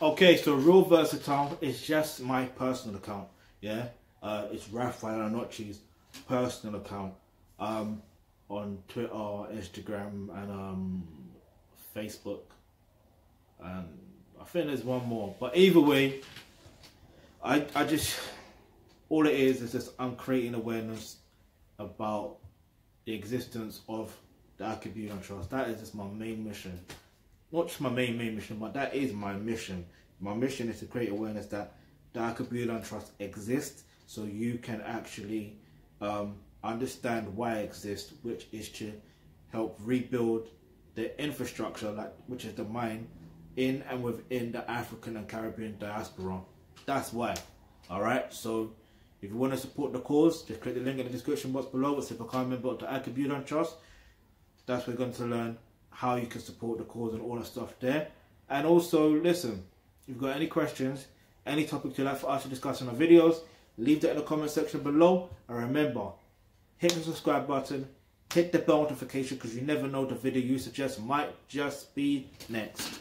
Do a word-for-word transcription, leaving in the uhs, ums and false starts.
Okay, so Roverse account is just my personal account. Yeah, uh, it's Raphael Onochie's personal account um, on Twitter, Instagram, and um, Facebook, and I think there's one more. But either way, I I just all it is is just I'm creating awareness about the existence of the Alkebulan Trust. That is just my main mission. Not just my main, main mission, but that is my mission. My mission is to create awareness that the Alkebulan Trust exists, so you can actually um, understand why it exists, which is to help rebuild the infrastructure, like, which is the mine, in and within the African and Caribbean diaspora. That's why. Alright, so if you want to support the cause, just click the link in the description box below. It's to become a member of the Alkebulan Trust. That's what we're going to learn, how you can support the cause and all that stuff there. And also, listen, if you've got any questions, any topics you'd like for us to discuss in our videos, leave that in the comment section below. And remember, hit the subscribe button, hit the bell notification, because you never know, the video you suggest might just be next.